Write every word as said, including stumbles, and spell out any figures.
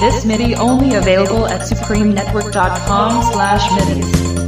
This MIDI only available at supreme network dot com slash midis.